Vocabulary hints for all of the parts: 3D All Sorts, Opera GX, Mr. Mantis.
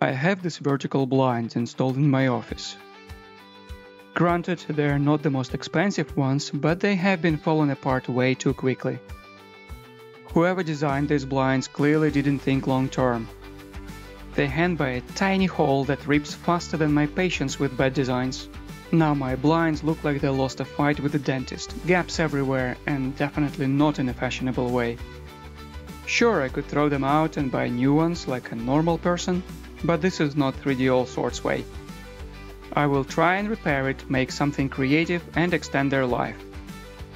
I have these vertical blinds installed in my office. Granted, they are not the most expensive ones, but they have been falling apart way too quickly. Whoever designed these blinds clearly didn't think long term. They hang by a tiny hole that rips faster than my patience with bad designs. Now my blinds look like they lost a fight with the dentist, gaps everywhere, and definitely not in a fashionable way. Sure, I could throw them out and buy new ones like a normal person, but this is not 3D All Sorts way. I will try and repair it, make something creative and extend their life.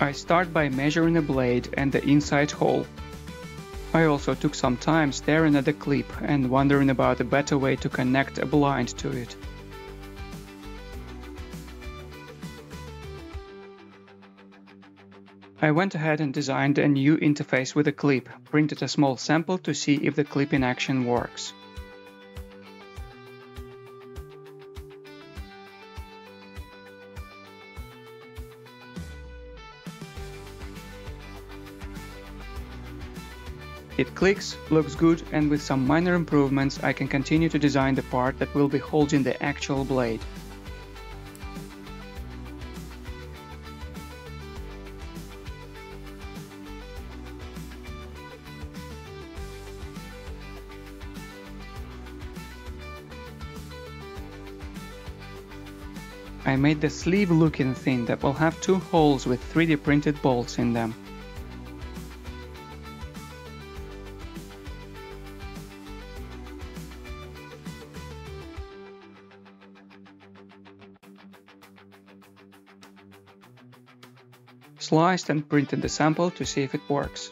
I start by measuring a blade and the inside hole. I also took some time staring at the clip and wondering about a better way to connect a blind to it. I went ahead and designed a new interface with a clip, printed a small sample to see if the clip in action works. It clicks, looks good, and with some minor improvements I can continue to design the part that will be holding the actual blade. I made the sleeve looking thing that will have two holes with 3D printed bolts in them. Sliced and printed the sample to see if it works.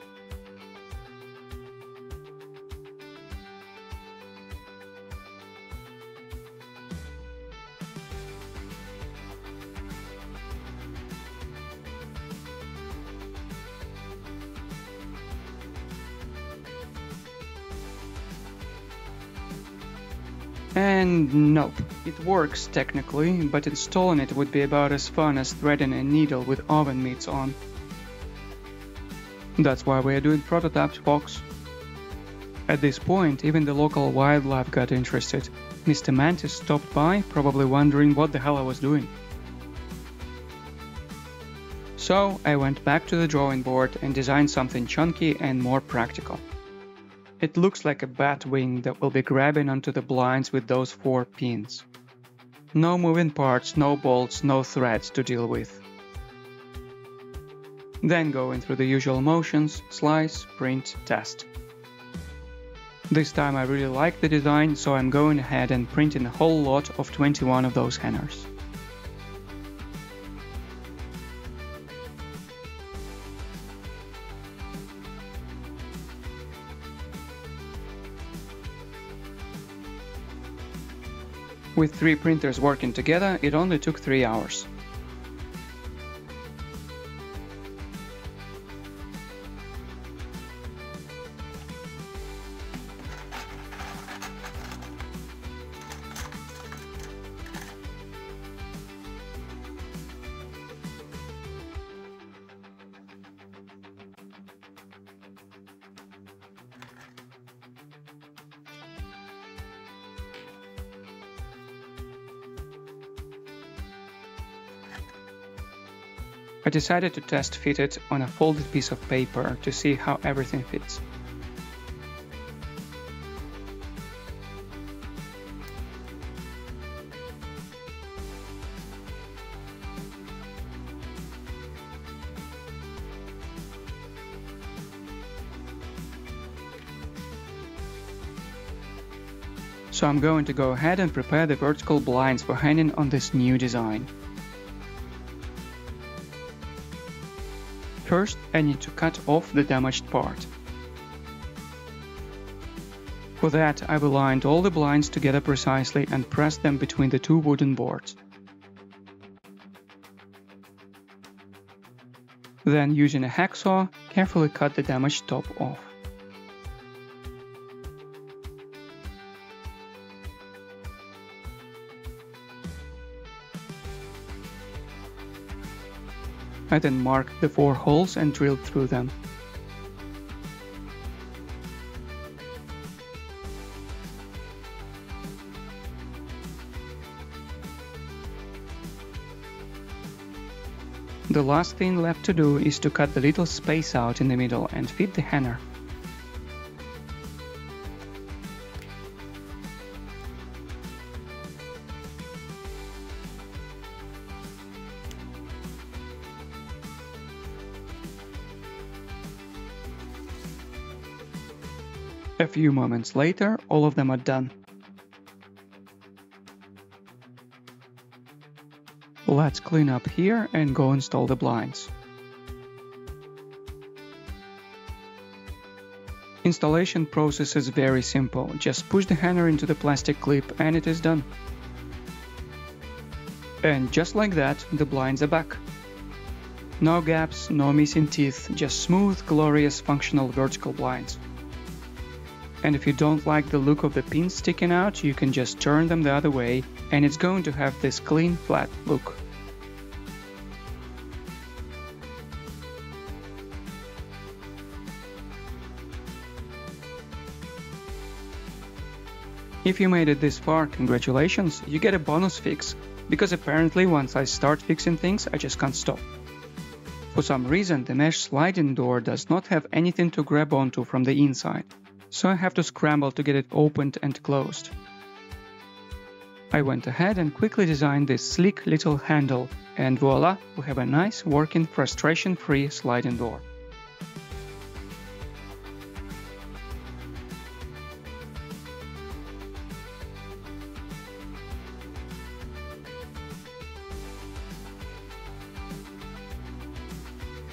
And nope, it works technically, but installing it would be about as fun as threading a needle with oven mitts on. That's why we are doing prototypes, folks. At this point, even the local wildlife got interested. Mr. Mantis stopped by, probably wondering what the hell I was doing. So I went back to the drawing board and designed something chunky and more practical. It looks like a bat wing that will be grabbing onto the blinds with those four pins. No moving parts, no bolts, no threads to deal with. Then going through the usual motions, slice, print, test. This time I really like the design, so I'm going ahead and printing a whole lot of 21 of those hangers. With three printers working together, it only took 3 hours. I decided to test fit it on a folded piece of paper to see how everything fits. So I'm going to go ahead and prepare the vertical blinds for hanging on this new design. First, I need to cut off the damaged part. For that, I've aligned all the blinds together precisely and pressed them between the two wooden boards. Then, using a hacksaw, carefully cut the damaged top off. I then marked the four holes and drilled through them. The last thing left to do is to cut the little space out in the middle and fit the hanger. A few moments later, all of them are done. Let's clean up here and go install the blinds. Installation process is very simple. Just push the hanger into the plastic clip and it is done. And just like that, the blinds are back. No gaps, no missing teeth, just smooth, glorious, functional vertical blinds. And if you don't like the look of the pins sticking out, you can just turn them the other way and it's going to have this clean, flat look. If you made it this far, congratulations, you get a bonus fix, because apparently once I start fixing things, I just can't stop. For some reason, the mesh sliding door does not have anything to grab onto from the inside. So I have to scramble to get it opened and closed. I went ahead and quickly designed this sleek little handle, and voila, we have a nice working frustration-free sliding door.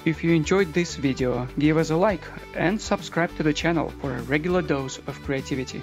If you enjoyed this video, give us a like and subscribe to the channel for a regular dose of creativity.